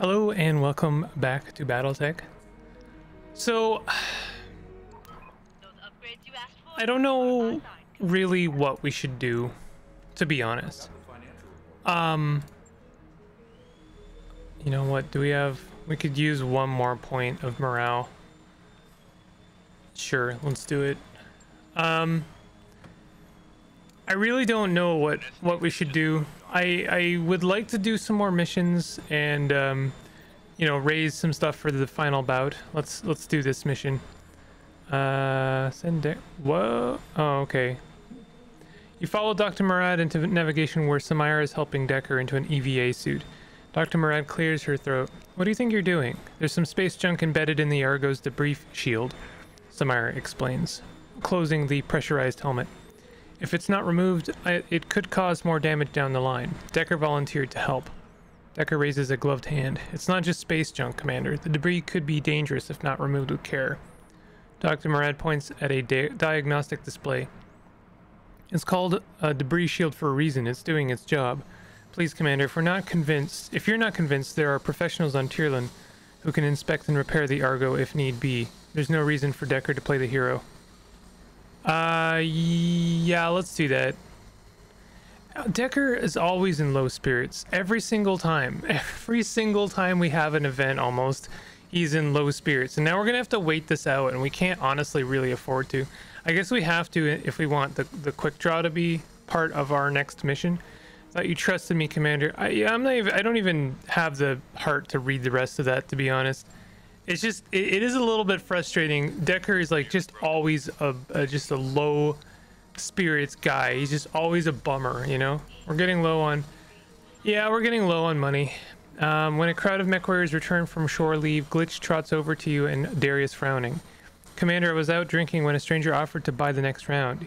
Hello and welcome back to Battletech. So, I don't know really what we should do, to be honest. You know what, do we have... We could use one more point of morale. Sure, let's do it. I really don't know what we should do. I would like to do some more missions and you know, raise some stuff for the final bout. Let's do this mission. Send there. Whoa. Oh, okay. You follow Dr. Murad into navigation where Samira is helping Decker into an EVA suit. Dr. Murad clears her throat. What do you think you're doing? There's some space junk embedded in the Argo's debris shield, Samira explains, closing the pressurized helmet. If it's not removed, it could cause more damage down the line. Decker volunteered to help. Decker raises a gloved hand. It's not just space junk, Commander. The debris could be dangerous if not removed with care. Dr. Murad points at a diagnostic display. It's called a debris shield for a reason. It's doing its job. Please, Commander, if you're not convinced, there are professionals on Tyrlin who can inspect and repair the Argo if need be. There's no reason for Decker to play the hero. Yeah, let's do that. Decker is always in low spirits. Every single time we have an event, almost, he's in low spirits. And now we're gonna have to wait this out, and we can't honestly really afford to. I guess we have to if we want the quick draw to be part of our next mission. Thought you trusted me, Commander. I don't even have the heart to read the rest of that, to be honest. It's just, it is a little bit frustrating. Decker is like just always just a low spirits guy. He's just always a bummer, you know? We're getting low on money. When a crowd of mech warriors return from shore leave, Glitch trots over to you and Darius frowning. Commander, I was out drinking when a stranger offered to buy the next round.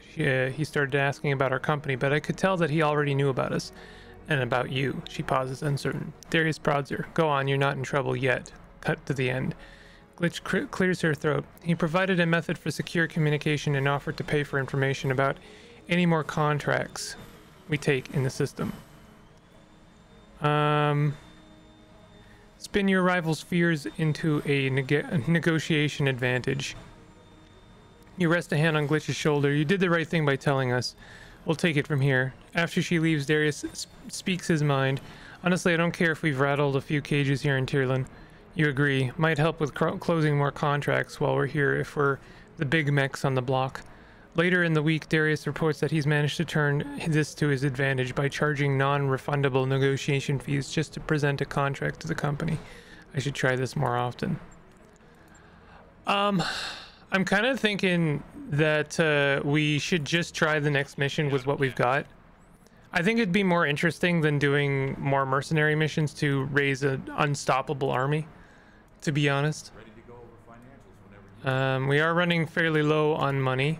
He started asking about our company, but I could tell that he already knew about us. And about you. She pauses, uncertain. Darius prods her. Go on, you're not in trouble yet. Cut to the end. Glitch clears her throat. He provided a method for secure communication and offered to pay for information about any more contracts we take in the system. Spin your rival's fears into a negotiation advantage. You rest a hand on Glitch's shoulder. You did the right thing by telling us. We'll take it from here. After she leaves, Darius speaks his mind. Honestly, I don't care if we've rattled a few cages here in Tyrlin. You agree. Might help with closing more contracts while we're here if we're the big mechs on the block. Later in the week, Darius reports that he's managed to turn this to his advantage by charging non-refundable negotiation fees just to present a contract to the company. I should try this more often. I'm kind of thinking that we should just try the next mission with what we've got. I think it'd be more interesting than doing more mercenary missions to raise an unstoppable army, to be honest. We are running fairly low on money.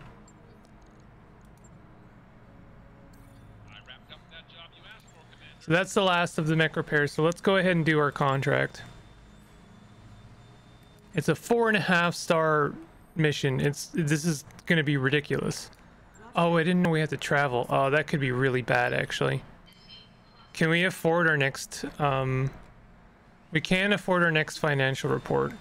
So that's the last of the mech repairs. So let's go ahead and do our contract. It's a 4.5-star mission. This is going to be ridiculous. Oh, I didn't know we had to travel. Oh, that could be really bad, actually. Can we afford our next... we can afford our next financial report.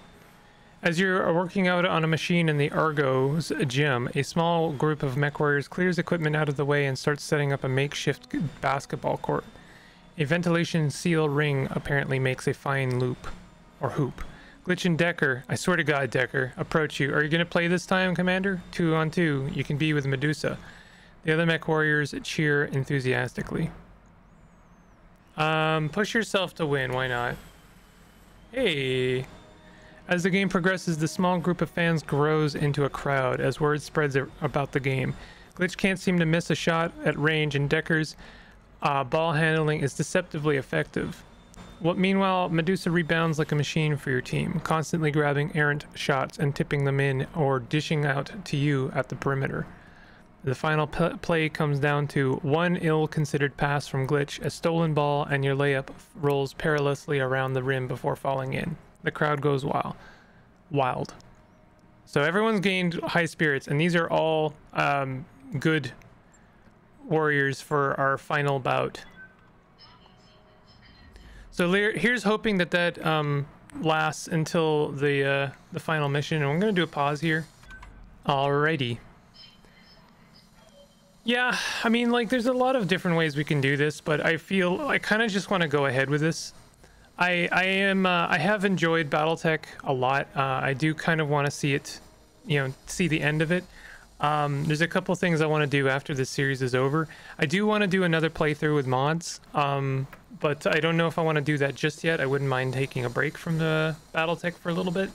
As you're working out on a machine in the Argo's gym, a small group of mech warriors clears equipment out of the way and starts setting up a makeshift basketball court. A ventilation seal ring apparently makes a fine loop. Or hoop. Glitch and Decker, I swear to God, Decker, approach you. Are you going to play this time, Commander? 2-on-2. You can be with Medusa. The other mech warriors cheer enthusiastically. Push yourself to win. Why not? Hey. As the game progresses, the small group of fans grows into a crowd as word spreads about the game. Glitch can't seem to miss a shot at range, and Decker's ball handling is deceptively effective. Meanwhile, Medusa rebounds like a machine for your team, constantly grabbing errant shots and tipping them in or dishing out to you at the perimeter. The final play comes down to one ill-considered pass from Glitch, a stolen ball, and your layup rolls perilously around the rim before falling in. The crowd goes wild. So everyone's gained high spirits, and these are all good warriors for our final bout. So here's hoping that that lasts until the final mission, and I'm gonna do a pause here. Alrighty. Yeah, I mean, like, there's a lot of different ways we can do this, but I feel I kind of just want to go ahead with this. I have enjoyed Battletech a lot. I do kind of want to see it, you know, see the end of it. There's a couple things I want to do after this series is over. I do want to do another playthrough with mods, but I don't know if I want to do that just yet. I wouldn't mind taking a break from the Battletech for a little bit.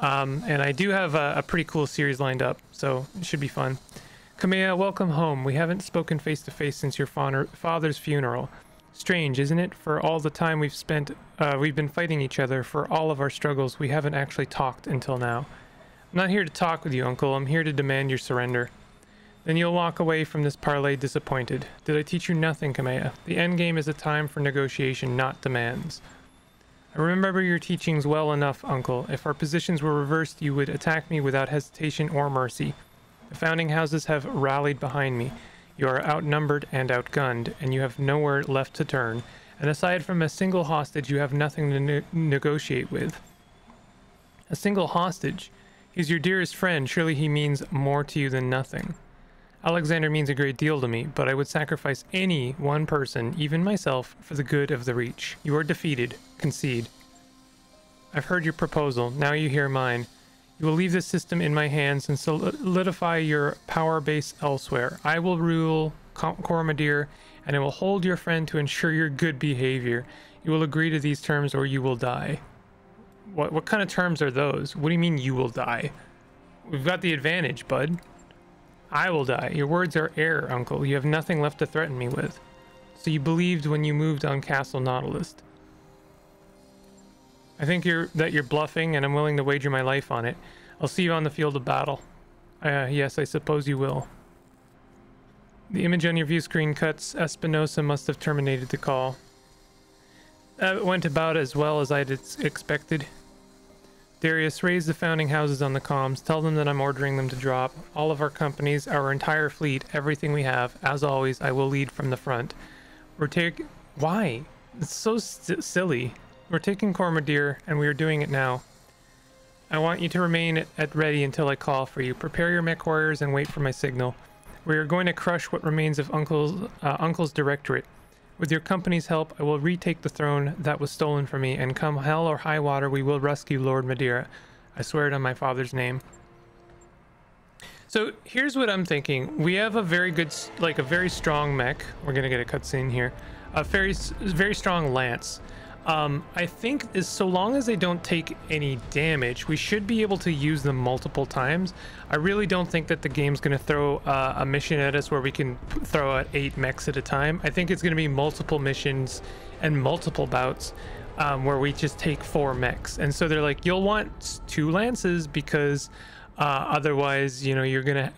And I do have a pretty cool series lined up, so it should be fun. Kamea, welcome home. We haven't spoken face-to-face since your father's funeral. Strange, isn't it? For all the time we've spent, we've been fighting each other. For all of our struggles, we haven't actually talked until now. I'm not here to talk with you, Uncle. I'm here to demand your surrender. Then you'll walk away from this parley disappointed. Did I teach you nothing, Kamea? The endgame is a time for negotiation, not demands. I remember your teachings well enough, Uncle. If our positions were reversed, you would attack me without hesitation or mercy. The founding houses have rallied behind me. You are outnumbered and outgunned, and you have nowhere left to turn. And aside from a single hostage, you have nothing to negotiate with. A single hostage? He's your dearest friend. Surely he means more to you than nothing. Alexander means a great deal to me, but I would sacrifice any one person, even myself, for the good of the Reach. You are defeated. Concede. I've heard your proposal. Now you hear mine. You will leave this system in my hands and solidify your power base elsewhere. I will rule Kormadir, and I will hold your friend to ensure your good behavior. You will agree to these terms or you will die. What kind of terms are those? What do you mean you will die? We've got the advantage, bud. I will die. Your words are air, Uncle. You have nothing left to threaten me with. So you believed when you moved on Castle Nautilus. I think that you're bluffing, and I'm willing to wager my life on it. I'll see you on the field of battle. Yes, I suppose you will. The image on your view screen cuts. Espinosa must have terminated the call. That went about as well as I'd expected. Darius, raise the founding houses on the comms. Tell them that I'm ordering them to drop. All of our companies, our entire fleet, everything we have. As always, I will lead from the front. Why? It's so silly. We're taking Kormadir, and we are doing it now. I want you to remain at ready until I call for you. Prepare your mech warriors and wait for my signal. We are going to crush what remains of Uncle's directorate. With your company's help, I will retake the throne that was stolen from me, and come hell or high water, we will rescue Lord Madeira. I swear it on my father's name. So here's what I'm thinking. We have a very good, like a very strong mech. We're going to get a cutscene here. A very, very strong lance. I think so long as they don't take any damage, we should be able to use them multiple times. I really don't think that the game's going to throw a mission at us where we can throw out 8 mechs at a time. I think it's going to be multiple missions and multiple bouts where we just take 4 mechs. And so they're like, you'll want 2 lances because otherwise, you know, you're gonna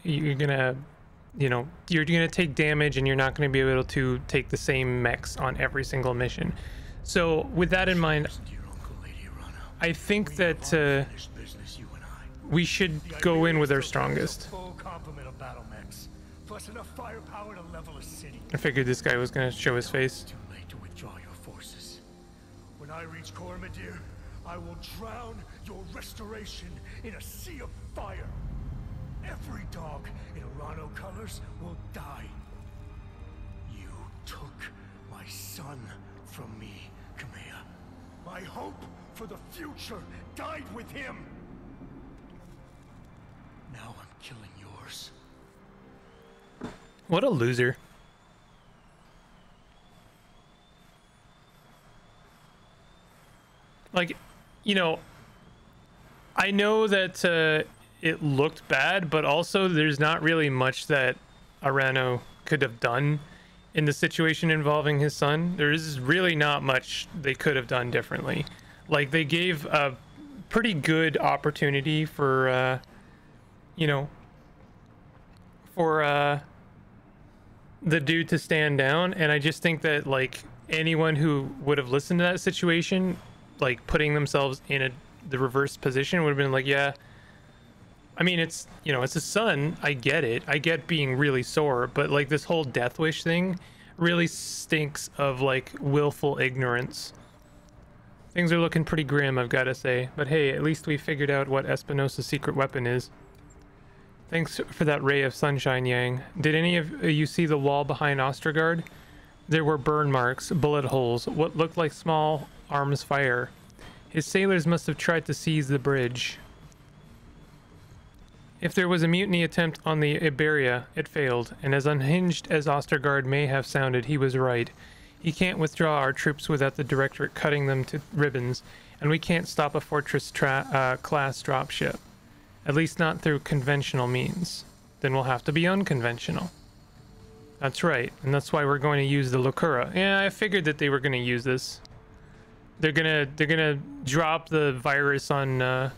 take damage and you're not going to be able to take the same mechs on every single mission. So with that in mind, I think that we should go in with our strongest. I figured this guy was going to show his face. When I reach Kormadir, I will drown your restoration in a sea of fire. Every dog in Arano colors will die. You took my son from me. Kamea. My hope for the future died with him. Now I'm killing yours. What a loser. Like, you know, I know that it looked bad, but also there's not really much that Arano could have done. In the situation involving his son, there is really not much they could have done differently. Like, they gave a pretty good opportunity for, you know, for the dude to stand down. And I just think that, like, anyone who would have listened to that situation, like, putting themselves in the reverse position would have been like, yeah. I mean, it's, you know, it's his son. I get it. I get being really sore, but like this whole death wish thing really stinks of like willful ignorance. Things are looking pretty grim, I've got to say. But hey, at least we figured out what Espinosa's secret weapon is. Thanks for that ray of sunshine, Yang. Did any of you see the wall behind Ostergaard? There were burn marks, bullet holes, what looked like small arms fire. His sailors must have tried to seize the bridge. If there was a mutiny attempt on the Iberia, it failed, and as unhinged as Ostergaard may have sounded, he was right. He can't withdraw our troops without the Directorate cutting them to ribbons, and we can't stop a Fortress class dropship. At least not through conventional means. Then we'll have to be unconventional. That's right, and that's why we're going to use the Lucura. Yeah, I figured that they were going to use this. They're gonna drop the virus on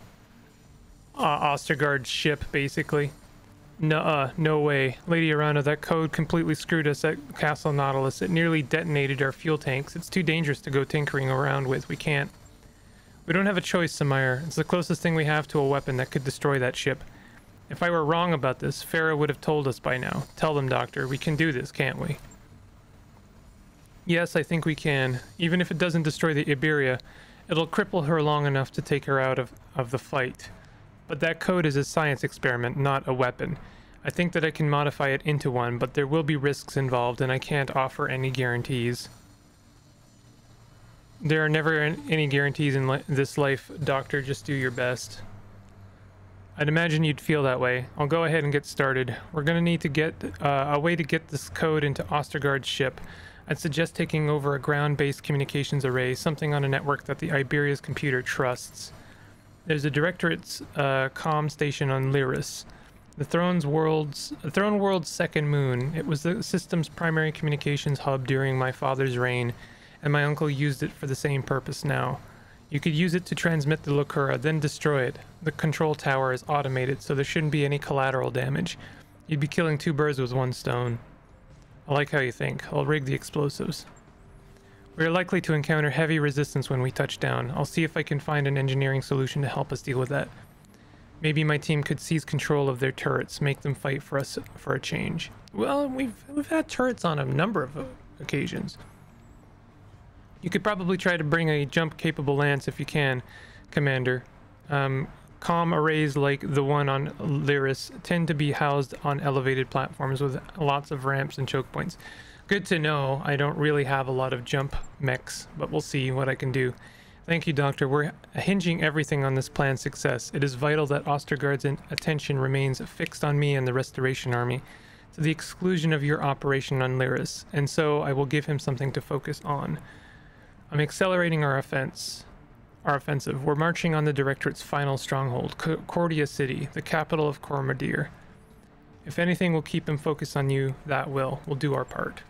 Ostergaard's ship, basically. Nuh-uh, no way. Lady Arano, that code completely screwed us at Castle Nautilus. It nearly detonated our fuel tanks. It's too dangerous to go tinkering around with. We can't. We don't have a choice, Samira. It's the closest thing we have to a weapon that could destroy that ship. If I were wrong about this, Farah would have told us by now. Tell them, Doctor. We can do this, can't we? Yes, I think we can. Even if it doesn't destroy the Iberia, it'll cripple her long enough to take her out of the fight. But that code is a science experiment, not a weapon. I think that I can modify it into one, but there will be risks involved, and I can't offer any guarantees. There are never any guarantees in this life, Doctor. Just do your best. I'd imagine you'd feel that way. I'll go ahead and get started. We're going to need to get a way to get this code into Ostergaard's ship. I'd suggest taking over a ground-based communications array, something on a network that the Iberia's computer trusts. There's a Directorate's comm station on Lyris, the Throne World's second moon. It was the system's primary communications hub during my father's reign, and my uncle used it for the same purpose now. You could use it to transmit the Lucura, then destroy it. The control tower is automated, so there shouldn't be any collateral damage. You'd be killing two birds with one stone. I like how you think. I'll rig the explosives. We are likely to encounter heavy resistance when we touch down. I'll see if I can find an engineering solution to help us deal with that. Maybe my team could seize control of their turrets, make them fight for us for a change. Well, we've had turrets on a number of occasions. You could probably try to bring a jump-capable lance if you can, Commander. Comm arrays like the one on Lyris tend to be housed on elevated platforms with lots of ramps and choke points. Good to know. I don't really have a lot of jump mechs, but we'll see what I can do. Thank you, Doctor. We're hinging everything on this plan's success. It is vital that Ostergaard's attention remains fixed on me and the Restoration Army, to the exclusion of your operation on Lyris, and so I will give him something to focus on. I'm accelerating our offensive. We're marching on the Directorate's final stronghold, Cordia City, the capital of Kormadir. If anything will keep him focused on you, that will. We'll do our part.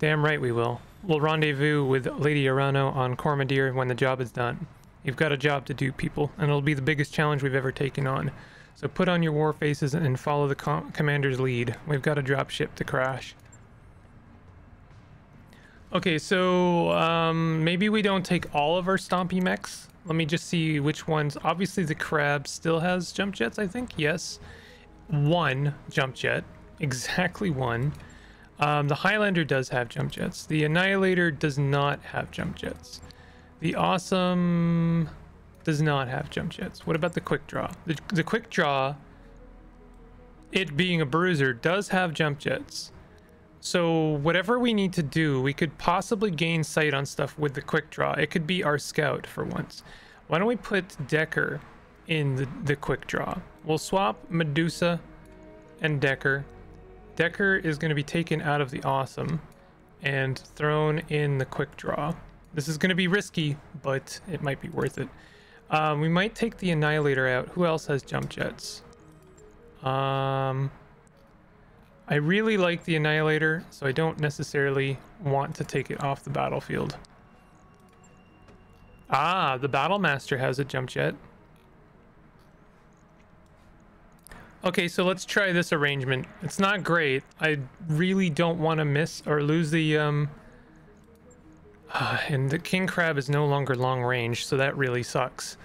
Damn right we will. We'll rendezvous with Lady Arano on Kormadir when the job is done. You've got a job to do, people, and it'll be the biggest challenge we've ever taken on. So put on your war faces and follow the commander's lead. We've got a dropship to crash. Okay, so maybe we don't take all of our stompy mechs. Let me just see which ones. Obviously the Crab still has jump jets, I think. Yes. One jump jet. Exactly one. The Highlander does have jump jets. The Annihilator does not have jump jets. The Awesome does not have jump jets. What about the Quick Draw? The Quick Draw, it being a bruiser, does have jump jets. So whatever we need to do, we could possibly gain sight on stuff with the Quick Draw. It could be our scout for once. Why don't we put Decker in the Quick Draw? We'll swap Medusa and Decker. Decker is going to be taken out of the Awesome and thrown in the Quick Draw. This is going to be risky, but it might be worth it. We might take the Annihilator out. Who else has jump jets? I really like the Annihilator, so I don't necessarily want to take it off the battlefield. Ah, the Battlemaster has a jump jet. Okay, so let's try this arrangement. It's not great. I really don't want to miss or lose the and the King Crab is no longer long range, so that really sucks.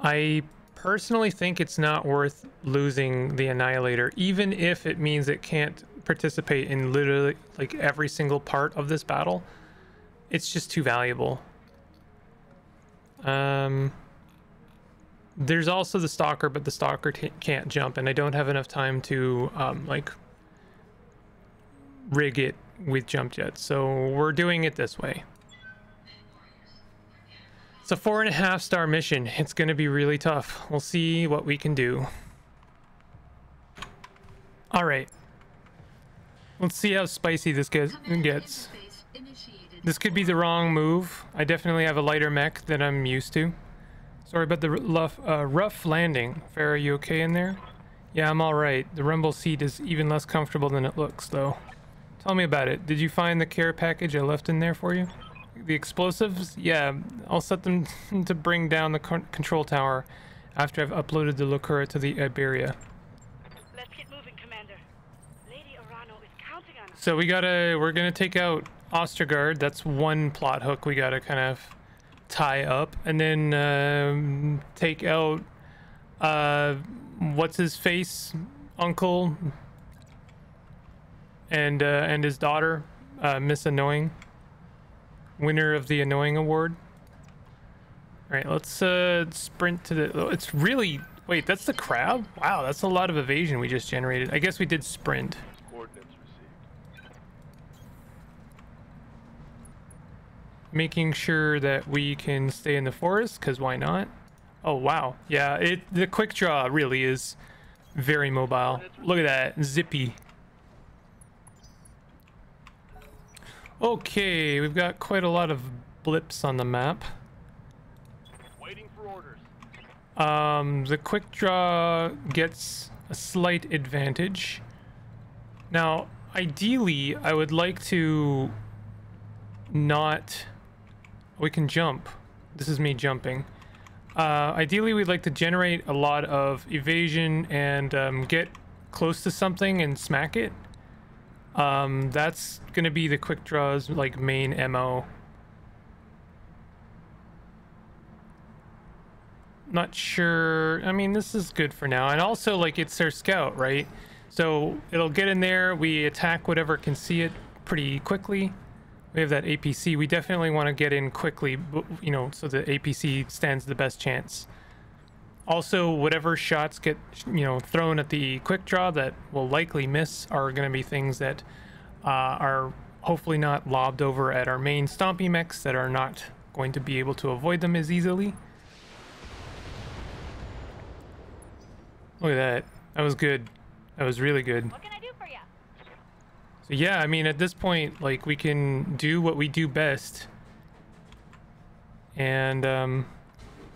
I personally think it's not worth losing the Annihilator, even if it means it can't participate in literally like every single part of this battle. It's just too valuable. There's also the Stalker, but the Stalker can't jump, and I don't have enough time to like rig it with jump jets, so we're doing it this way. It's a 4.5-star mission. It's gonna be really tough. We'll see what we can do. All right, let's see how spicy this gets. This could be the wrong move. I definitely have a lighter mech than I'm used to. Sorry about the rough landing. Farrah, are you okay in there? Yeah, I'm all right. The rumble seat is even less comfortable than it looks, though. Tell me about it. Did you find the care package I left in there for you? The explosives? Yeah, I'll set them to bring down the control tower after I've uploaded the Lucura to the Iberia. Let's get moving, Commander. Lady Arano is counting on us. So we're gonna take out Ostergaard. That's one plot hook we gotta kind of tie up, and then take out what's his face uncle and his daughter, Miss Annoying, winner of the Annoying Award. All right, let's sprint to the... It's really... Wait, that's the Crab? Wow, that's a lot of evasion we just generated. I guess we did sprint. Making sure that we can stay in the forest, because why not? Oh wow, yeah, the quick draw really is very mobile. Look at that, zippy. Okay, we've got quite a lot of blips on the map. Waiting for orders. The quick draw gets a slight advantage. Now, ideally, I would like to not... We can jump. This is me jumping. Ideally, we'd like to generate a lot of evasion and get close to something and smack it. That's gonna be the quick draw's like main MO. Not sure. I mean, this is good for now, and also like it's their scout, right? So it'll get in there. We attack whatever can see it pretty quickly. We have that APC. We definitely want to get in quickly, you know, so the APC stands the best chance. Also, whatever shots get, you know, thrown at the quick draw that will likely miss are going to be things that are hopefully not lobbed over at our main stompy mechs that are not going to be able to avoid them as easily. Look at that. That was good. That was really good. Yeah, I mean, at this point, like, we can do what we do best, and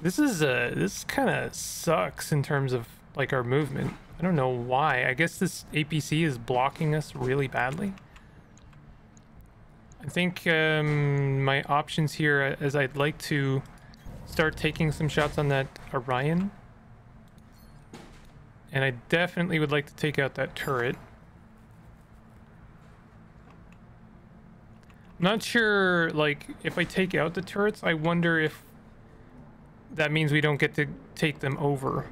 this kind of sucks in terms of like our movement. I don't know why. I guess this APC is blocking us really badly. I think my options here is I'd like to start taking some shots on that Orion, and I definitely would like to take out that turret. Not sure, like, if I take out the turrets, I wonder if that means we don't get to take them over.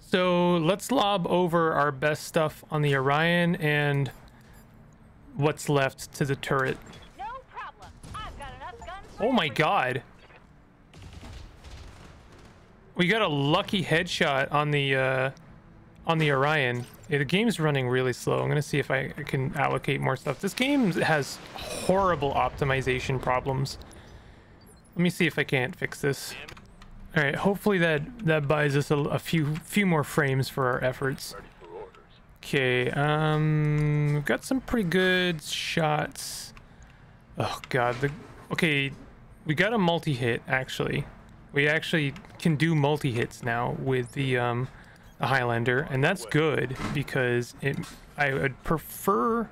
So let's lob over our best stuff on the Orion and what's left to the turret. No problem. I've got enough guns. Oh my god. We got a lucky headshot on the Orion. Yeah, the game's running really slow. I'm gonna see if I can allocate more stuff. This game has horrible optimization problems. Let me see if I can't fix this. All right, hopefully that buys us a few more frames for our efforts. Okay, we've got some pretty good shots. Oh god, okay, we got a multi-hit actually. We actually can do multi-hits now with the Highlander, and that's good because I would prefer...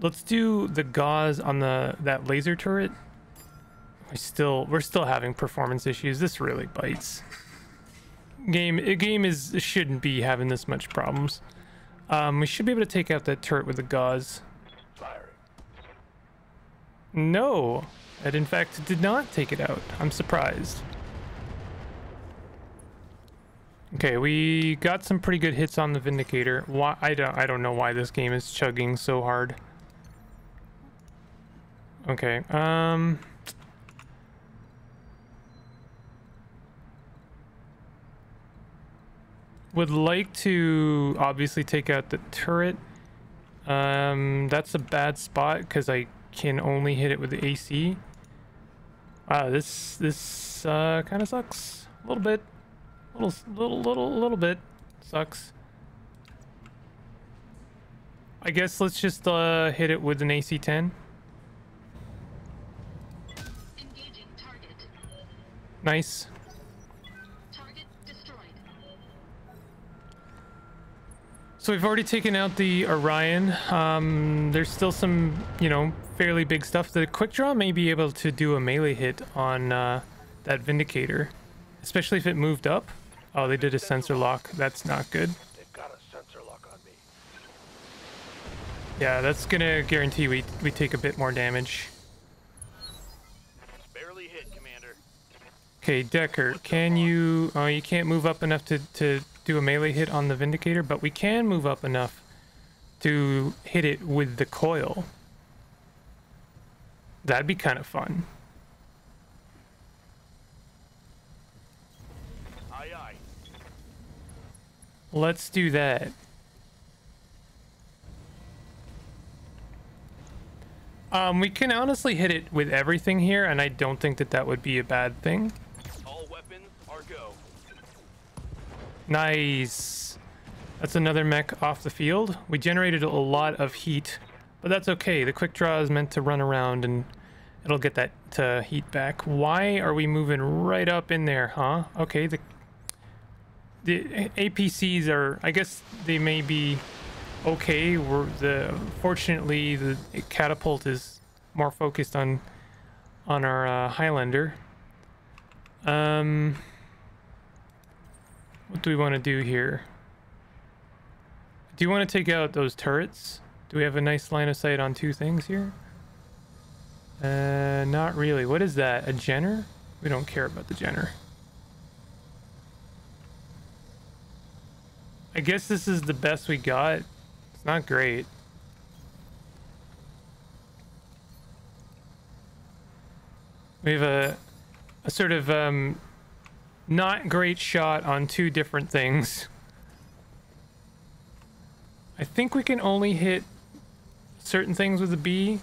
Let's do the gauze on that laser turret. We're still having performance issues. This really bites. Game shouldn't be having this much problems. We should be able to take out that turret with the gauze. No, that in fact did not take it out. I'm surprised. Okay, we got some pretty good hits on the Vindicator. Why I don't know why this game is chugging so hard. Okay, would like to obviously take out the turret. That's a bad spot because I can only hit it with the AC. This kind of sucks a little bit. Little bit sucks. I guess let's just hit it with an AC-10. Engaging target. Nice. Target destroyed. So we've already taken out the Orion. There's still some, you know, fairly big stuff. The Quick Draw may be able to do a melee hit on that Vindicator, especially if it moved up. Oh, they did a sensor lock. That's not good. They've got a sensor lock on me. Yeah, that's gonna guarantee we take a bit more damage. Barely hit, Commander. Okay, Decker, can you... Oh, you can't move up enough to do a melee hit on the Vindicator, but we can move up enough to hit it with the coil. That'd be kind of fun. Let's do that. We can honestly hit it with everything here, and I don't think that that would be a bad thing. All weapons are go. Nice. That's another mech off the field. We generated a lot of heat, but that's okay. The Quick Draw is meant to run around, and it'll get that heat back. Why are we moving right up in there, huh? Okay, the APCs are, I guess they may be okay. Fortunately the catapult is more focused on our Highlander. What do we want to do here? Do you want to take out those turrets? Do we have a nice line of sight on two things here? Not really. What is that, a Jenner? We don't care about the Jenner. I guess this is the best we got. It's not great. We have a sort of not great shot on two different things. I think we can only hit certain things with a B.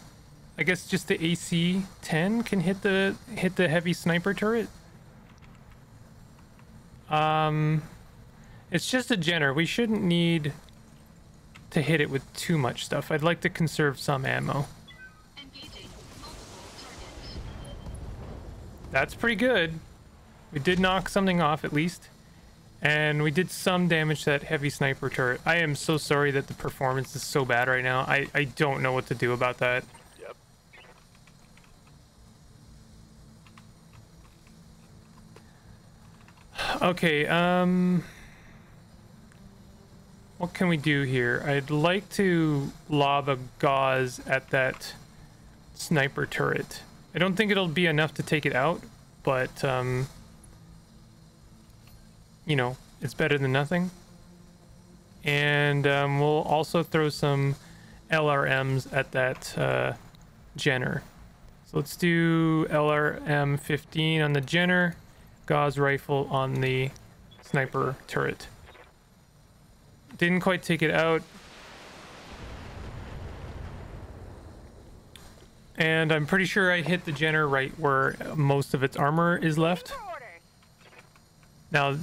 I guess just the AC-10 can hit the heavy sniper turret. It's just a Jenner. We shouldn't need to hit it with too much stuff. I'd like to conserve some ammo. That's pretty good. We did knock something off at least. And we did some damage to that heavy sniper turret. I am so sorry that the performance is so bad right now. I don't know what to do about that. Yep. Okay, what can we do here? I'd like to lob a gauze at that sniper turret. I don't think it'll be enough to take it out, but you know, it's better than nothing. And we'll also throw some LRMs at that Jenner. So let's do LRM 15 on the Jenner, gauze rifle on the sniper turret. Didn't quite take it out. And I'm pretty sure I hit the Jenner right where most of its armor is left. Now,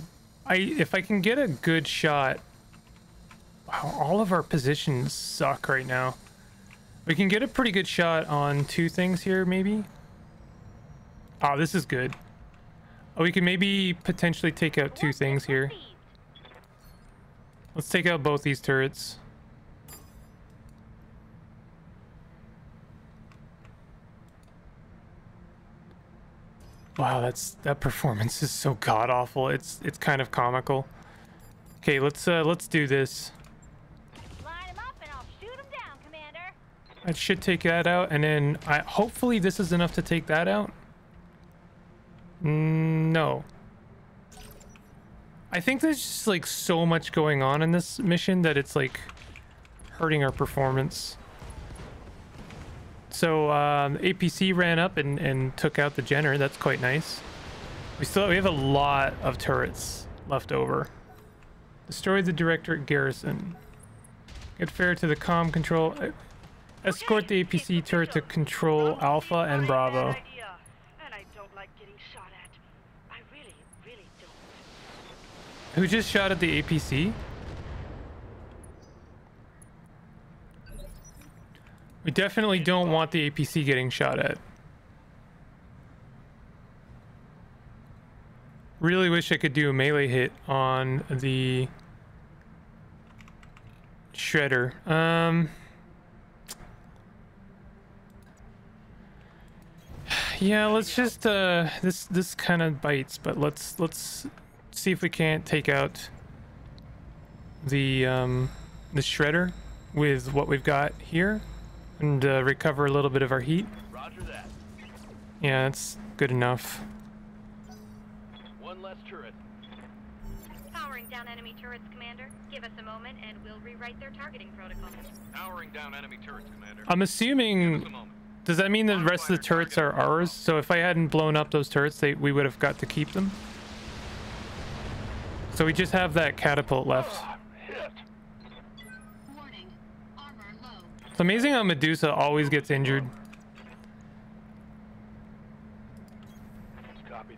if I can get a good shot... Wow, all of our positions suck right now. We can get a pretty good shot on two things here, maybe. Oh, this is good. Oh, we can maybe potentially take out two things here. Let's take out both these turrets. Wow, that performance is so god awful. It's kind of comical. Okay, let's do this. Line them up and I'll shoot them down, Commander. I should take that out, and then hopefully this is enough to take that out. No. I think there's just like so much going on in this mission that it's like hurting our performance. So APC ran up and took out the Jenner. That's quite nice. We have a lot of turrets left over. Destroy the Directorate Garrison. Get fair to the comm control. Escort the APC turret to control Alpha and Bravo. Who just shot at the APC? We definitely don't want the APC getting shot at. Really wish I could do a melee hit on the Shredder. Yeah, let's just this kind of bites, but let's see if we can't take out the Shredder with what we've got here and recover a little bit of our heat. Roger that. Yeah, that's good enough. One less turret. Powering down enemy turrets, Commander. Give us a moment and we'll rewrite their targeting protocol. Powering down enemy turrets, Commander. I'm assuming. Does that mean the rest of the turrets are ours? So if I hadn't blown up those turrets, we would have got to keep them? So we just have that catapult left. Warning. Armor low. It's amazing how Medusa always gets injured. Copy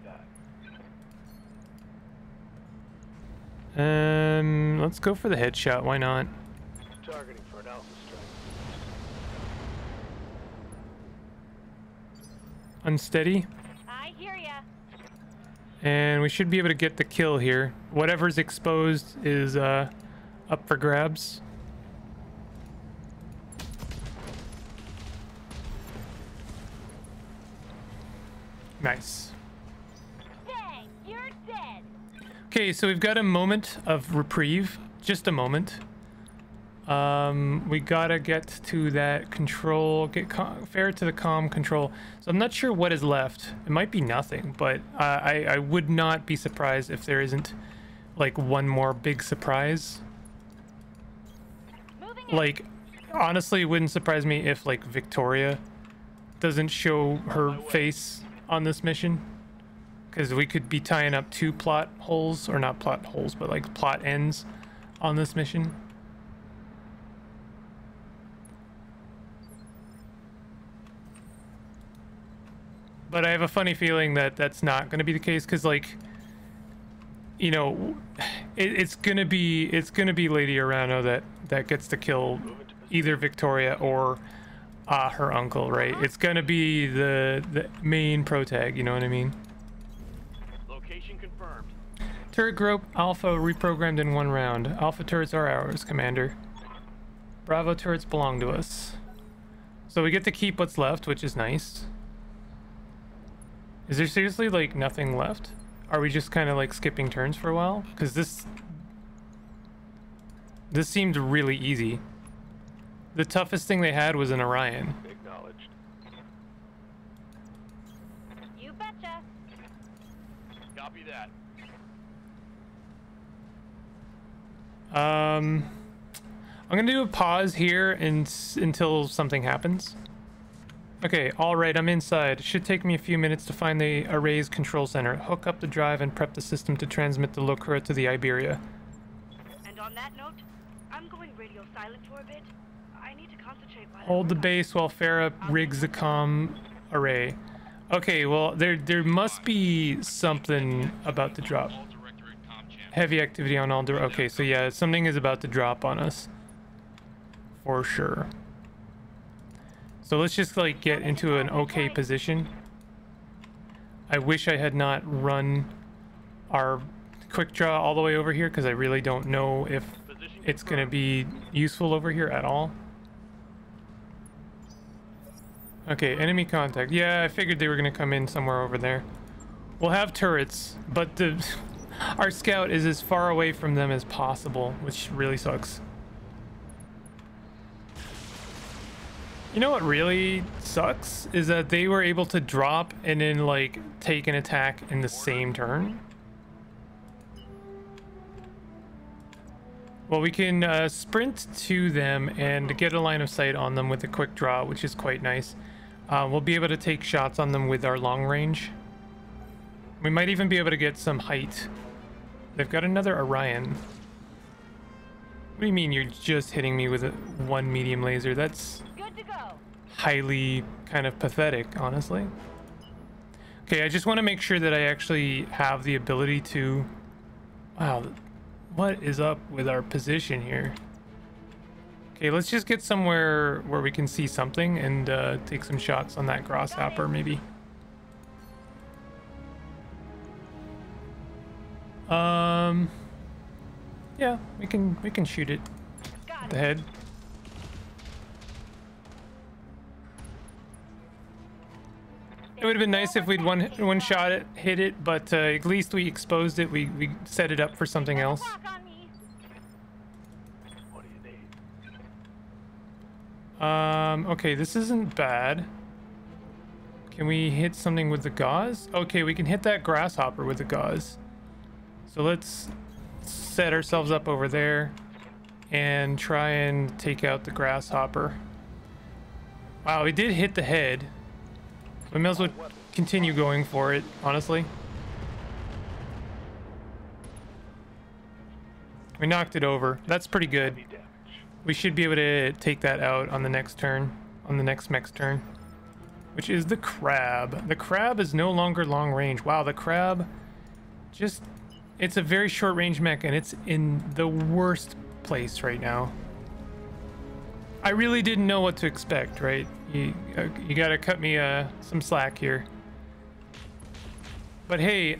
that. Let's go for the headshot. Why not? Targeting for an alpha strike. Unsteady. I hear ya. And we should be able to get the kill here. Whatever's exposed is up for grabs. Nice. Dang, you're dead. Okay, so we've got a moment of reprieve. Just a moment. We gotta get to that control, get fair to the comm control. So I'm not sure what is left. It might be nothing, but I would not be surprised if there isn't like one more big surprise. Like, honestly, it wouldn't surprise me if like Victoria doesn't show her face on this mission, because we could be tying up two plot holes, or not plot holes, but like plot ends on this mission. But I have a funny feeling that that's not going to be the case, because, like, you know, it's gonna be Lady Arano that gets to kill either Victoria or her uncle, right? It's gonna be the main protag. You know what I mean? Location confirmed. Turret group Alpha reprogrammed in one round. Alpha turrets are ours, Commander. Bravo turrets belong to us. So we get to keep what's left, which is nice. Is there seriously like nothing left? Are we just kind of like skipping turns for a while? Because this seemed really easy. The toughest thing they had was an Orion. Acknowledged. You betcha. Copy that. I'm gonna do a pause here until something happens. Okay, all right, I'm inside. It should take me a few minutes to find the array's control center, hook up the drive, and prep the system to transmit the Lucura to the Iberia. And on that note, I'm going radio silent for a bit. I need to concentrate. Hold the base while Farah rigs the comm array. Okay, well, there must be something about to drop. Heavy activity on all directors. Okay, so yeah, something is about to drop on us. For sure. So let's just like get into an okay position. I wish I had not run our quick draw all the way over here, because I really don't know if it's going to be useful over here at all. Okay, enemy contact. Yeah, I figured they were going to come in somewhere over there. We'll have turrets, but our scout is as far away from them as possible, which really sucks. You know what really sucks is that they were able to drop and then like take an attack in the same turn. Well, we can sprint to them and get a line of sight on them with a quick draw, which is quite nice. We'll be able to take shots on them with our long range. We might even be able to get some height. They've got another Orion. What do you mean you're just hitting me with one medium laser? That's good to go. Highly kind of pathetic, honestly. Okay, I just want to make sure that I actually have the ability to... Wow, what is up with our position here? Okay, let's just get somewhere where we can see something and take some shots on that Grasshopper, maybe. Yeah, we can shoot it at the head. It would have been nice if we'd one shot hit it, but at least we exposed it. We set it up for something else. Okay, this isn't bad. Can we hit something with the gauze? Okay, we can hit that Grasshopper with the gauze. So let's set ourselves up over there and try and take out the Grasshopper. Wow, we did hit the head. We may as well continue going for it, honestly. We knocked it over. That's pretty good. We should be able to take that out on the next turn, on the next mech's turn, which is the Crab. The Crab is no longer long range. Wow, the Crab just... It's a very short range mech, and it's in the worst place right now. I really didn't know what to expect, right? You gotta cut me some slack here. But hey,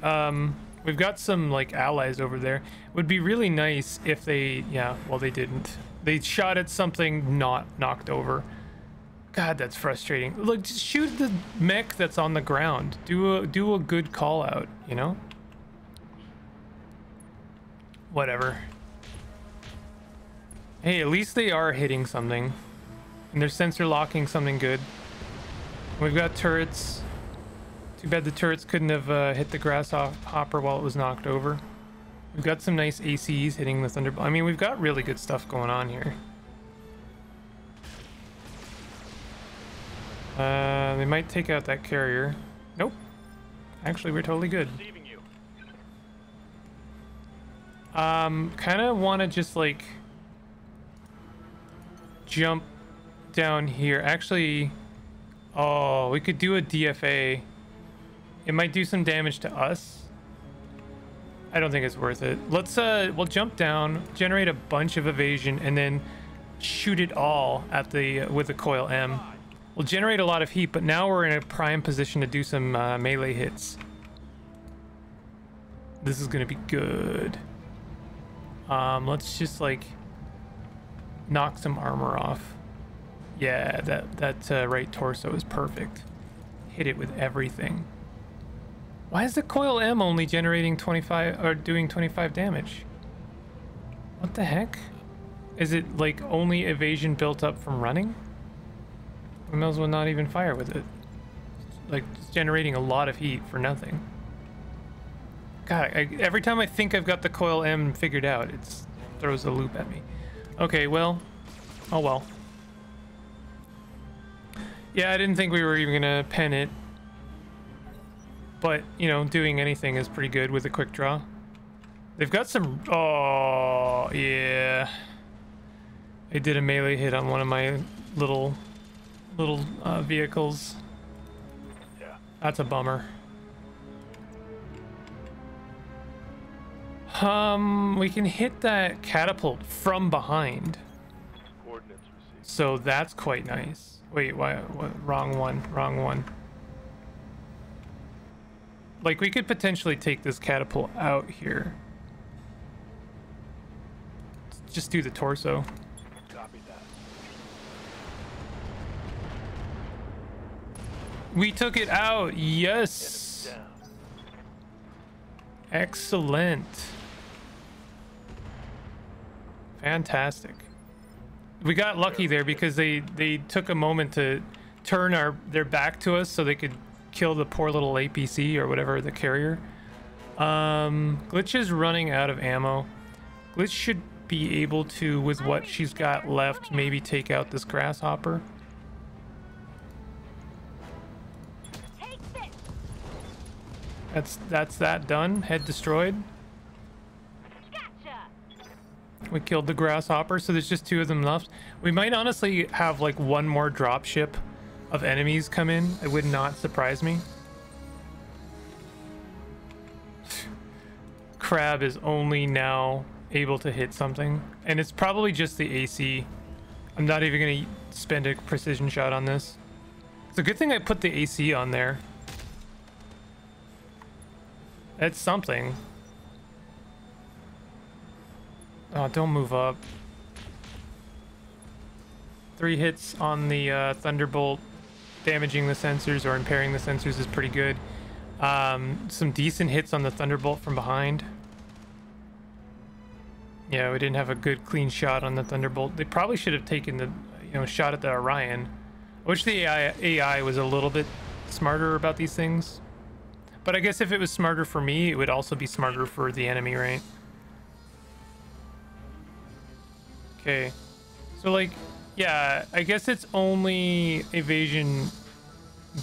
we've got some like allies over there. Would be really nice if they... Yeah, well, they didn't. They shot at something not knocked over. God, that's frustrating. Look, just shoot the mech that's on the ground. Do a good call out, you know? Whatever. Hey, at least they are hitting something. And they're sensor locking something good. We've got turrets. Too bad the turrets couldn't have hit the Grasshopper while it was knocked over. We've got some nice ACs hitting the Thunderbolt. I mean, we've got really good stuff going on here. They might take out that carrier. Nope. Actually, we're totally good. Kind of want to just like jump down here. Actually, oh, we could do a DFA. It might do some damage to us. I don't think it's worth it. Let's we'll jump down, generate a bunch of evasion, and then shoot it all at the with the coil M. We'll generate a lot of heat, but now we're in a prime position to do some melee hits. This is gonna be good. Let's just like knock some armor off. Yeah, that right torso is perfect. Hit it with everything. Why is the coil M only generating 25 or doing 25 damage? What the heck? Is it like only evasion built up from running? We might as well not even fire with it. Like it's generating a lot of heat for nothing. God, every time I think I've got the coil M figured out, it throws a loop at me. Okay, well, oh well. Yeah, I didn't think we were even gonna pen it, but you know, doing anything is pretty good with a quick draw. They've got some. Oh yeah, I did a melee hit on one of my little vehicles. Yeah, that's a bummer. We can hit that catapult from behind. Coordinates received. So that's quite nice. Wait, why? What, wrong one. Like we could potentially take this catapult out here. Let's just do the torso. Copy that. We took it out. Yes. Excellent. Fantastic. We got lucky there because they took a moment to turn their back to us so they could kill the poor little APC or whatever, the carrier. Glitch is running out of ammo. Glitch should be able to, with what she's got left, maybe take out this Grasshopper. That's that done. Head destroyed. We killed the Grasshopper, so there's just two of them left. We might honestly have like one more drop ship of enemies come in. It would not surprise me. Crab is only now able to hit something, and it's probably just the AC. I'm not even going to spend a precision shot on this. It's a good thing I put the AC on there. That's something. Oh, don't move up. 3 hits on the Thunderbolt, damaging the sensors or impairing the sensors is pretty good. Some decent hits on the Thunderbolt from behind. Yeah, we didn't have a good clean shot on the Thunderbolt. They probably should have taken the, you know, shot at the Orion. I wish the AI was a little bit smarter about these things. But I guess if it was smarter for me, it would also be smarter for the enemy, right? Okay, so like, yeah, I guess it's only evasion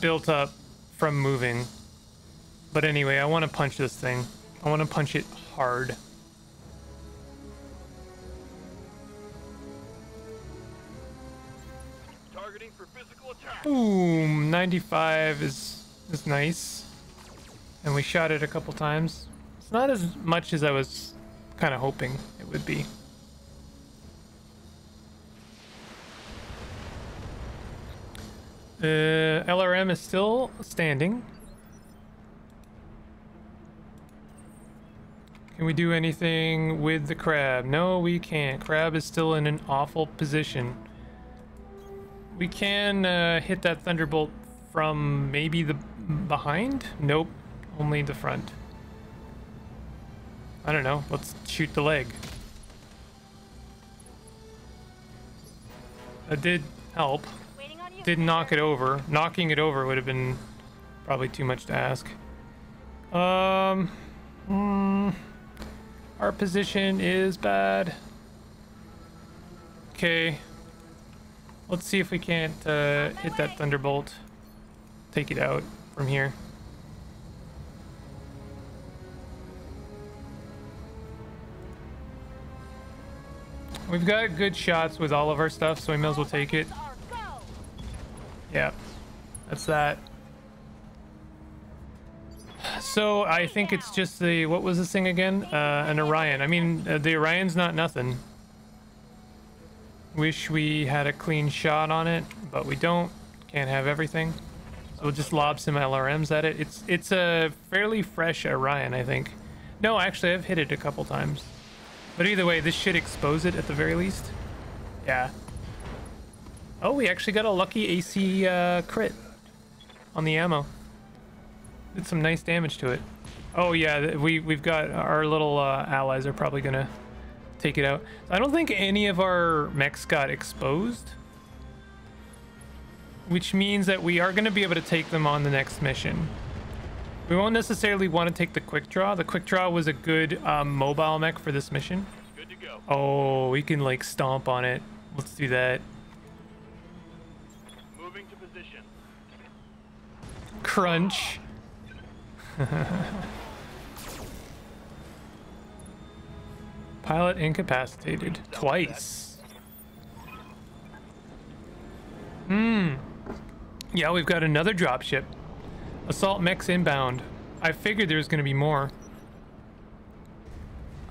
built up from moving. But anyway, I want to punch this thing. I want to punch it hard. Targeting for physical attack. Boom, 95 is nice. And we shot it a couple times. It's not as much as I was kind of hoping it would be. LRM is still standing. Can we do anything with the Crab? No, we can't. Crab is still in an awful position. We can hit that Thunderbolt from maybe the behind? Nope, only the front. I don't know. Let's shoot the leg. That did help. Didn't knock it over. Knocking it over would have been probably too much to ask. Our position is bad. Okay, let's see if we can't hit that Thunderbolt, take it out from here. We've got good shots with all of our stuff, so we may as well take it. Yeah, that's that. So I think it's just the, what was this thing again? An Orion. I mean, the Orion's not nothing. Wish we had a clean shot on it, but we don't. Can't have everything. So we'll just lob some LRMs at it. It's a fairly fresh Orion, I think. No, actually, I've hit it a couple times. But either way, this should expose it at the very least. Yeah. Oh, we actually got a lucky AC crit on the ammo. Did some nice damage to it. Oh yeah, we've got our little allies are probably gonna take it out. I don't think any of our mechs got exposed, which means that we are gonna be able to take them on the next mission. We won't necessarily want to take the Quick Draw. The Quick Draw was a good mobile mech for this mission. Good to go. Oh, we can like stomp on it. Let's do that. Crunch. Pilot incapacitated twice. Yeah, we've got another dropship. Assault mechs inbound. I figured there's going to be more.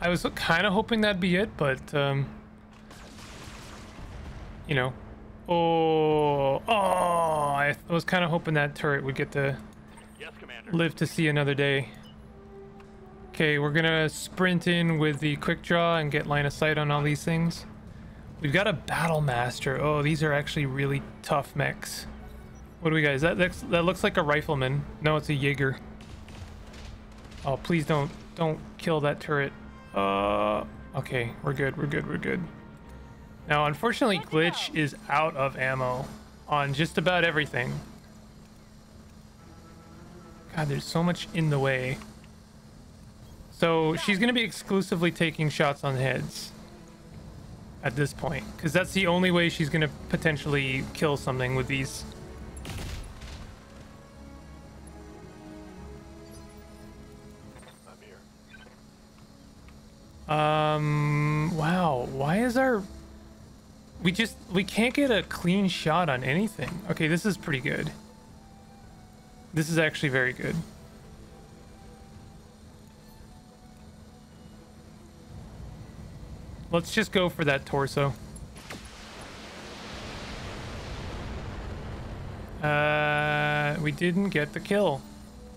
I was kind of hoping that'd be it, but you know. Oh, I was kind of hoping that turret would get to live to see another day. Okay, we're gonna sprint in with the Quick Draw and get line of sight on all these things. We've got a Battlemaster. Oh, these are actually really tough mechs. What do we got? That looks like a rifleman. No, it's a Jaeger. Oh, please don't kill that turret. Okay, we're good. Now, unfortunately, Glitch is out of ammo on just about everything. God, there's so much in the way. So she's going to be exclusively taking shots on heads at this point, because that's the only way she's going to potentially kill something with these. Wow, is our... We can't get a clean shot on anything. Okay, this is pretty good. This is actually very good. Let's just go for that torso. We didn't get the kill.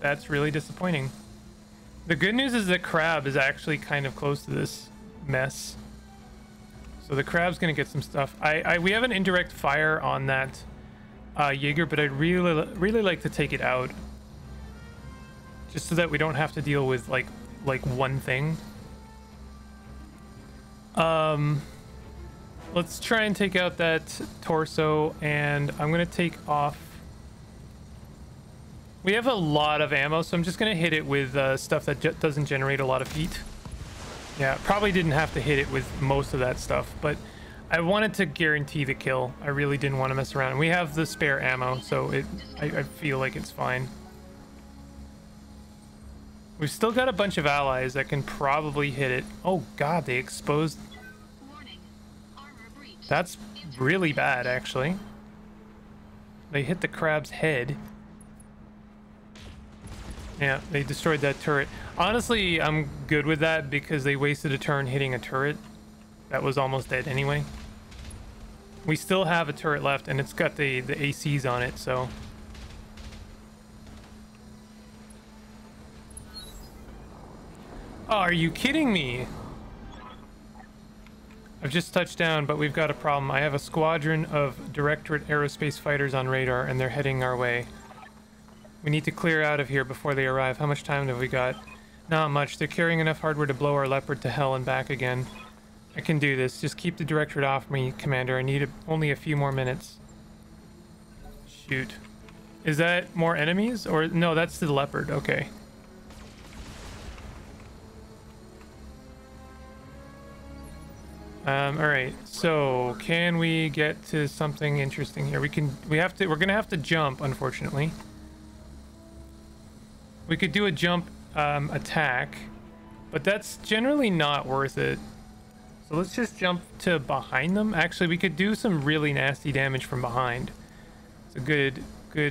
That's really disappointing. The good news is that Crab is actually kind of close to this mess. So the Crab's gonna get some stuff. We have an indirect fire on that Jaeger, but I'd really like to take it out. Just so that we don't have to deal with like one thing. Let's try and take out that torso, and I'm gonna take off. We have a lot of ammo, so I'm just going to hit it with stuff that doesn't generate a lot of heat. Yeah, probably didn't have to hit it with most of that stuff, but I wanted to guarantee the kill. I really didn't want to mess around. We have the spare ammo, so I feel like it's fine. We've still got a bunch of allies that can probably hit it. Oh god, they exposed. That's really bad, actually. They hit the Crab's head. Yeah, they destroyed that turret. Honestly, I'm good with that because they wasted a turn hitting a turret that was almost dead anyway. We still have a turret left, and it's got the ACs on it, so... Oh, are you kidding me? I've just touched down, but we've got a problem. I have a squadron of Directorate Aerospace fighters on radar, and they're heading our way. We need to clear out of here before they arrive. How much time have we got? Not much. They're carrying enough hardware to blow our Leopard to hell and back again. I can do this. Just keep the Directorate off me, Commander. I need only a few more minutes. Shoot. Is that more enemies? Or no, that's the Leopard. Okay. Alright, so can we get to something interesting here? We're gonna have to jump, unfortunately. We could do a jump attack, but that's generally not worth it. So let's just jump to behind them. Actually, we could do some really nasty damage from behind. It's a good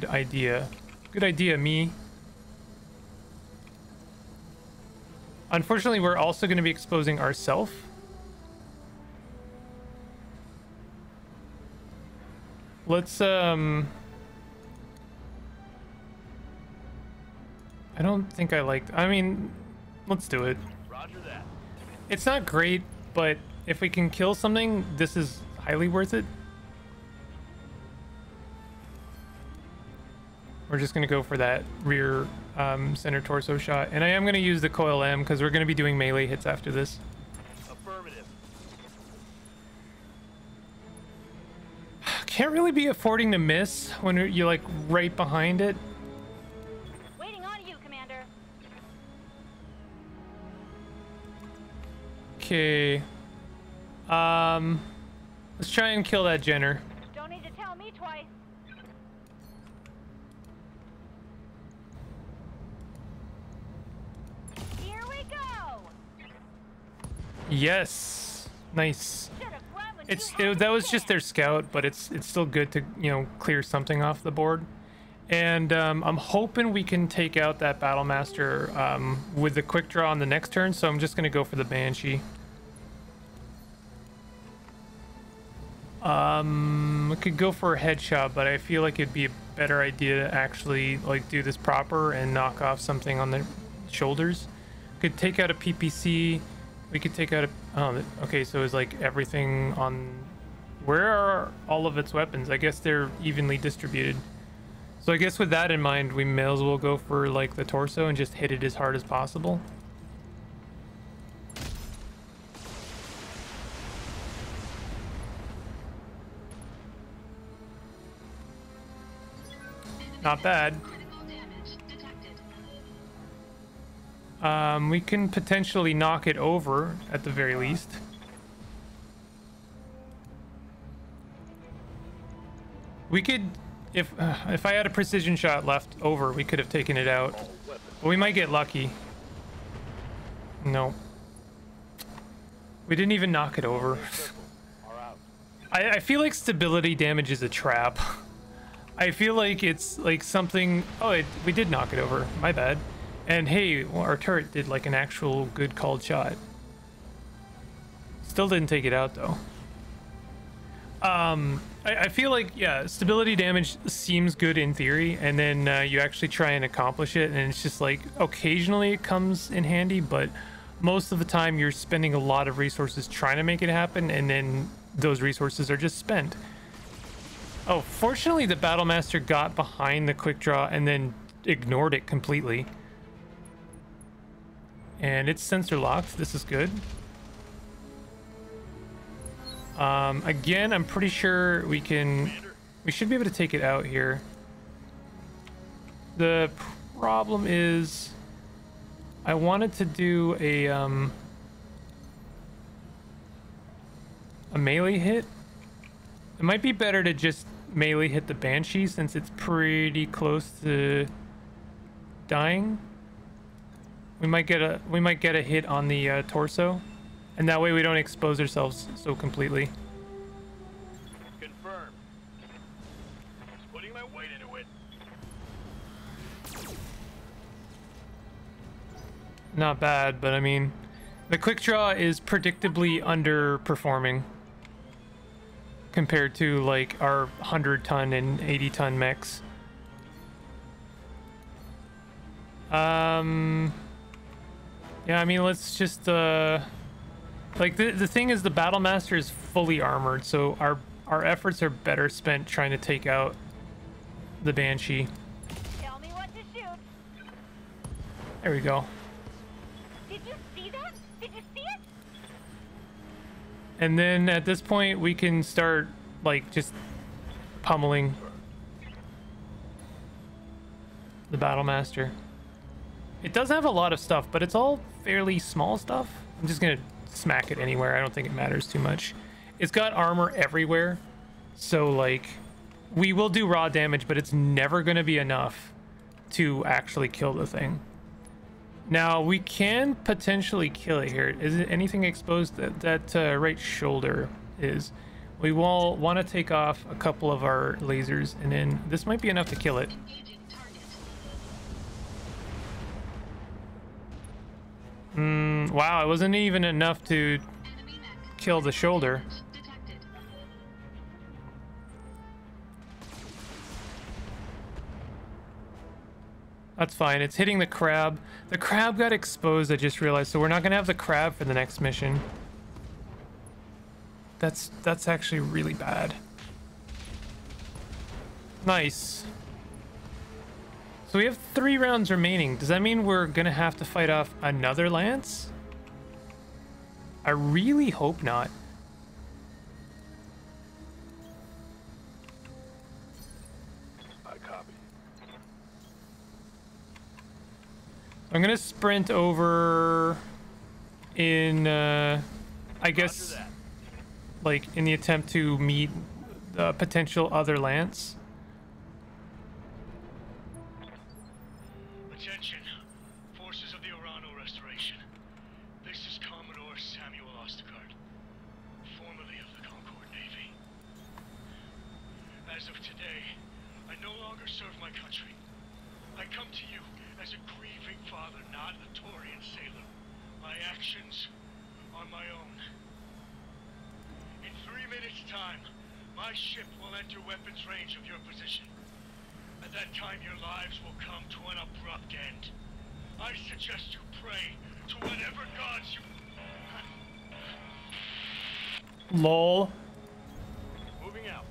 idea. Good idea, me. Unfortunately, we're also going to be exposing ourselves. Let's I don't think I liked... I mean, let's do it. Roger that. It's not great, but if we can kill something, this is highly worth it. We're just going to go for that rear center torso shot. And I am going to use the Coil M because we're going to be doing melee hits after this. Affirmative. Can't really be affording to miss when you're like right behind it. Okay, let's try and kill that Jenner. Don't need to tell me twice. Here we go. Yes, nice. That was just their scout, but it's still good to, you know, clear something off the board. And I'm hoping we can take out that Battlemaster with the quick draw on the next turn, so I'm just going to go for the Banshee. I could go for a headshot, but I feel like it'd be a better idea to actually like do this proper and knock off something on the shoulders. Could take out a PPC. We could take out a... Oh, okay, so it's like everything on... Where are all of its weapons? I guess they're evenly distributed. So I guess with that in mind, we may as well go for like the torso and just hit it as hard as possible. Not bad. We can potentially knock it over at the very least. We could, if I had a precision shot left over, we could have taken it out. But we might get lucky. No. We didn't even knock it over. I feel like stability damage is a trap. I feel like it's like something... Oh, we did knock it over. My bad. And hey, well, our turret did like an actual good called shot. Still didn't take it out though. I feel like, yeah, stability damage seems good in theory, and then you actually try and accomplish it, and it's just like occasionally it comes in handy, but most of the time you're spending a lot of resources trying to make it happen, and then those resources are just spent. Oh, fortunately the Battlemaster got behind the quick draw and then ignored it completely. And it's sensor locked. This is good. Again, I'm pretty sure we can... We should be able to take it out here. The problem is... I wanted to do a melee hit. It might be better to just melee hit the Banshee since it's pretty close to dying. We might get a hit on the torso, and that way we don't expose ourselves so completely. Confirmed. Putting my weight into it. Not bad, but I mean, the quick draw is predictably underperforming compared to like our 100-ton and 80-ton mechs. Yeah, I mean, let's just like the thing is, the Battlemaster is fully armored, so our efforts are better spent trying to take out the Banshee. Tell me what to shoot. There we go. Did you see that? Did you see it? And then at this point, we can start like just pummeling the Battlemaster. It does have a lot of stuff, but it's all fairly small stuff. I'm just gonna smack it anywhere. I don't think it matters too much. It's got armor everywhere, so like we will do raw damage, but it's never gonna be enough to actually kill the thing. Now we can potentially kill it here. Is it anything exposed? That right shoulder is. We will want to take off a couple of our lasers, and then this might be enough to kill it. Wow, it wasn't even enough to kill the shoulder. That's fine. It's hitting the crab. The crab got exposed, I just realized, so we're not gonna have the crab for the next mission. That's actually really bad. Nice. So we have 3 rounds remaining. Does that mean we're gonna have to fight off another lance? I really hope not. I copy. I'm gonna sprint over in I guess like in the attempt to meet the potential other lance. LOL. Moving out.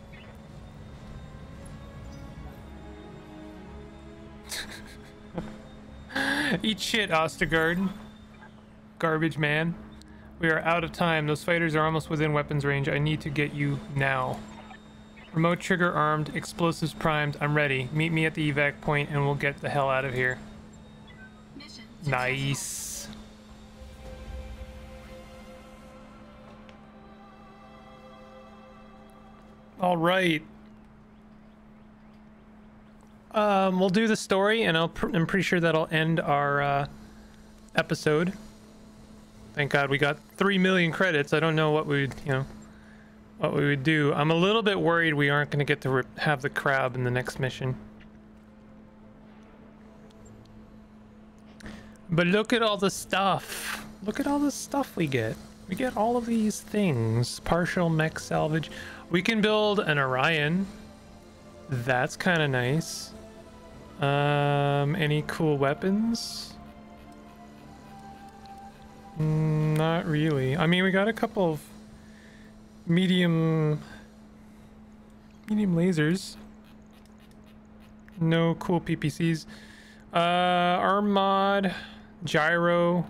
Eat shit, Ostergaard. Garbage man. We are out of time. Those fighters are almost within weapons range. I need to get you now. Remote trigger armed, explosives primed. I'm ready. Meet me at the evac point and we'll get the hell out of here. Nice. All right, we'll do the story, and I'm pretty sure that'll end our episode. Thank God we got 3 million credits. I don't know what we'd, you know, what we would do. I'm a little bit worried we aren't going to get to have the crab in the next mission. But look at all the stuff. Look at all the stuff we get. We get all of these things. Partial mech salvage. We can build an Orion. That's kind of nice. Any cool weapons? Not really. I mean, we got a couple of medium lasers. No cool PPCs. Arm mod, gyro,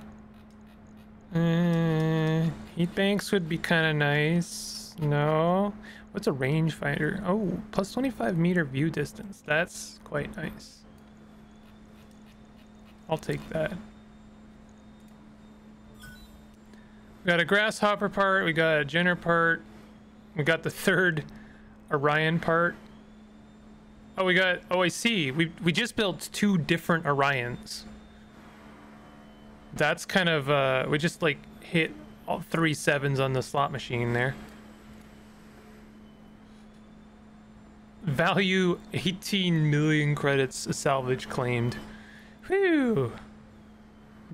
heat banks would be kind of nice. No, what's a range finder? Oh, plus 25 meter view distance. That's quite nice. I'll take that. We got a Grasshopper part, we got a Jenner part, we got the third Orion part. Oh, we got, oh, I see. We just built two different Orions. That's kind of, we just like hit all 3 sevens on the slot machine there. Value 18 million credits, a salvage claimed. Whew.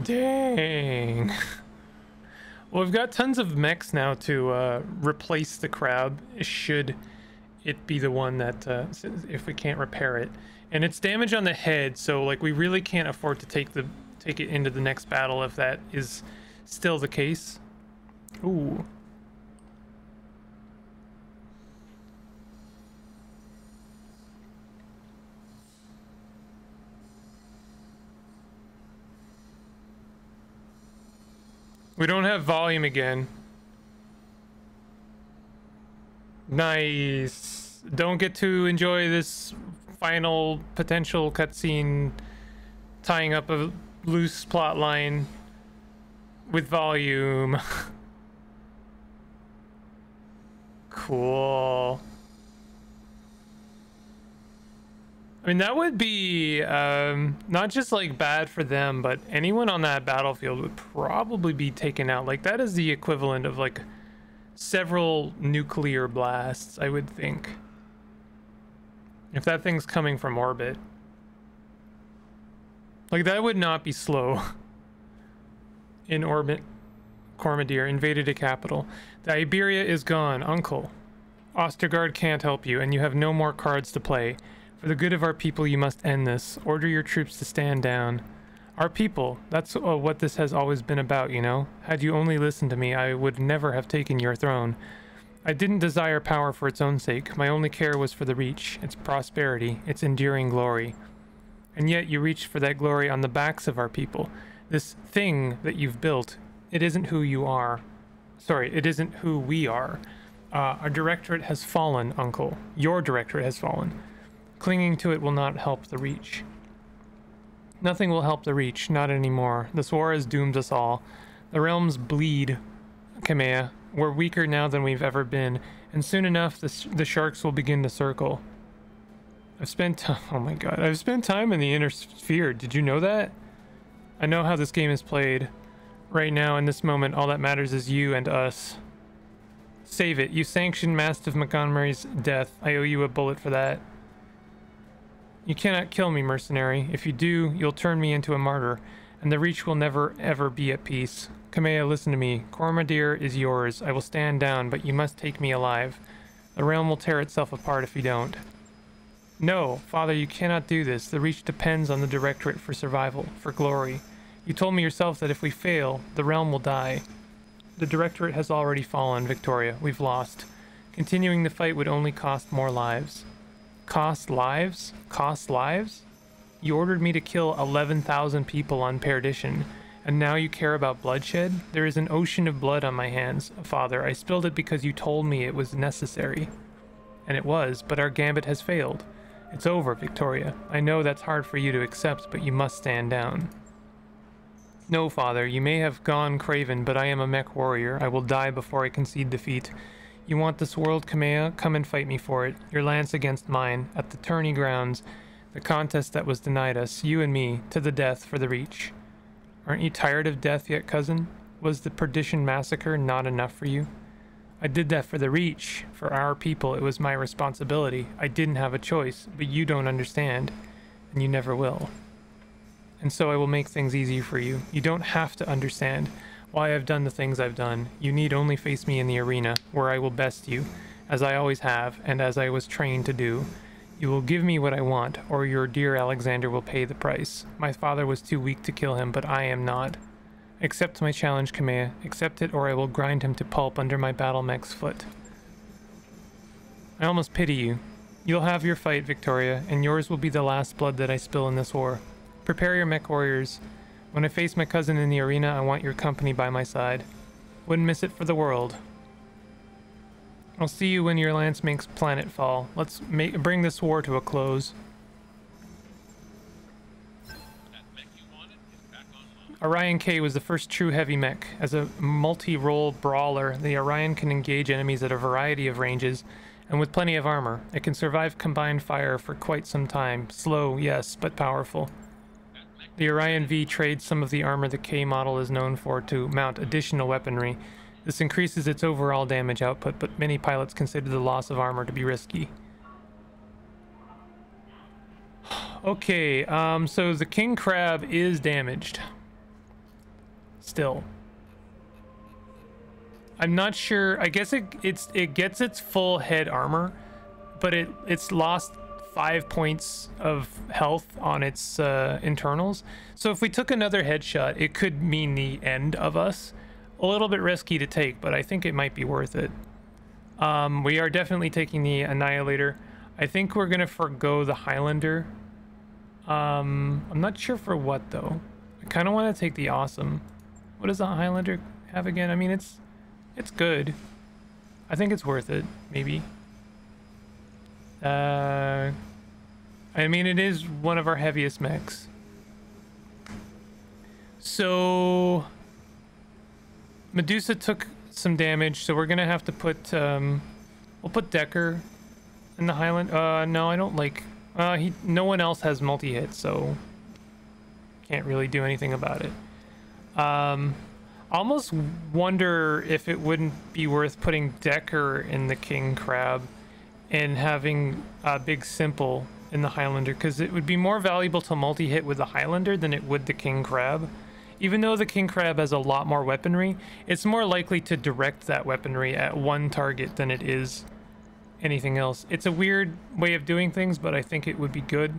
Dang. Well, we've got tons of mechs now to replace the crab, should it be the one that, if we can't repair it. And it's damage on the head, so like we really can't afford to take it into the next battle if that is still the case. Ooh. We don't have volume again. Nice. Don't get to enjoy this final potential cutscene tying up a loose plot line with volume. Cool. I mean, that would be not just like bad for them, but anyone on that battlefield would probably be taken out. Like that is the equivalent of like several nuclear blasts, I would think, if that thing's coming from orbit. Like that would not be slow. In orbit, Kormadir invaded a capital. The Iberia is gone, uncle. Ostergaard can't help you, and you have no more cards to play. For the good of our people, you must end this. Order your troops to stand down. Our people, that's what this has always been about, you know? Had you only listened to me, I would never have taken your throne. I didn't desire power for its own sake. My only care was for the reach, its prosperity, its enduring glory. And yet you reached for that glory on the backs of our people. This thing that you've built, it isn't who you are. Sorry, it isn't who we are. Our directorate has fallen, uncle. Your directorate has fallen. Clinging to it will not help the reach. Nothing will help the reach, not anymore. This war has doomed us all. The realms bleed, Kamea. We're weaker now than we've ever been, and soon enough the sharks will begin to circle. I've spent time in the inner sphere. Did you know that? I know how this game is played. Right now, in this moment, all that matters is you and us. Save it. You sanctioned Mastiff Montgomery's death. I owe you a bullet for that. You cannot kill me, mercenary. If you do, you'll turn me into a martyr, and the Reach will never, ever be at peace. Kamea, listen to me. Kormadir is yours. I will stand down, but you must take me alive. The realm will tear itself apart if you don't. No, Father, you cannot do this. The Reach depends on the Directorate for survival, for glory. You told me yourself that if we fail, the realm will die. The Directorate has already fallen, Victoria. We've lost. Continuing the fight would only cost more lives. Cost lives? Cost lives? You ordered me to kill 11,000 people on Perdition, and now you care about bloodshed? There is an ocean of blood on my hands, Father. I spilled it because you told me it was necessary. And it was, but our gambit has failed. It's over, Victoria. I know that's hard for you to accept, but you must stand down. No, Father, you may have gone craven, but I am a mech warrior. I will die before I concede defeat. You want this world, Kamea? Come and fight me for it. Your lance against mine, at the tourney grounds, the contest that was denied us, you and me, to the death for the Reach. Aren't you tired of death yet, cousin? Was the Perdition Massacre not enough for you? I did that for the Reach, for our people. It was my responsibility. I didn't have a choice, but you don't understand, and you never will. And so I will make things easy for you. You don't have to understand why I've done the things I've done. You need only face me in the arena, where I will best you, as I always have, and as I was trained to do. You will give me what I want, or your dear Alexander will pay the price. My father was too weak to kill him, but I am not. Accept my challenge, Kamea. Accept it, or I will grind him to pulp under my battle mech's foot. I almost pity you. You'll have your fight, Victoria, and yours will be the last blood that I spill in this war. Prepare your mech warriors. When I face my cousin in the arena, I want your company by my side. Wouldn't miss it for the world. I'll see you when your lance makes planet fall. Let's bring this war to a close. Orion K was the first true heavy mech. As a multi-role brawler, the Orion can engage enemies at a variety of ranges, and with plenty of armor. It can survive combined fire for quite some time. Slow, yes, but powerful. The Orion V trades some of the armor the K model is known for to mount additional weaponry. This increases its overall damage output, but many pilots consider the loss of armor to be risky. Okay, so the King Crab is damaged. Still, I'm not sure. I guess it gets its full head armor, but it's lost 5 points of health on its internals. So if we took another headshot, it could mean the end of us. A little bit risky to take, but I think it might be worth it. We are definitely taking the Annihilator. I think we're gonna forgo the Highlander. I'm not sure for what though. I kind of want to take the Awesome. What does the Highlander have again? I mean, it's good. I think it's worth it, maybe. I mean, it is one of our heaviest mechs. So Medusa took some damage, so we're gonna have to put we'll put Decker in the Highland. No, I don't like no one else has multi-hit, so can't really do anything about it. Almost wonder if it wouldn't be worth putting Decker in the King Crab and having Big Simple in the Highlander, because it would be more valuable to multi-hit with the Highlander than it would the King Crab. Even though the King Crab has a lot more weaponry, it's more likely to direct that weaponry at one target than it is anything else. It's a weird way of doing things, but I think it would be good.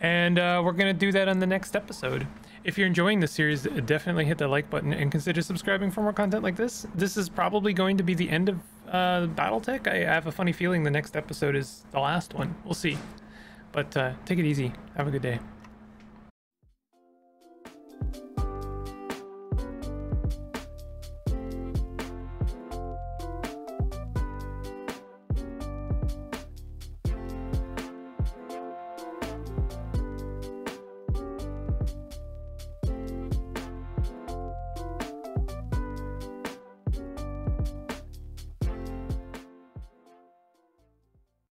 And we're gonna do that on the next episode. If you're enjoying this series, definitely hit the like button and consider subscribing for more content like this. This is probably going to be the end of Battletech. I have a funny feeling the next episode is the last one. We'll see. But take it easy. Have a good day.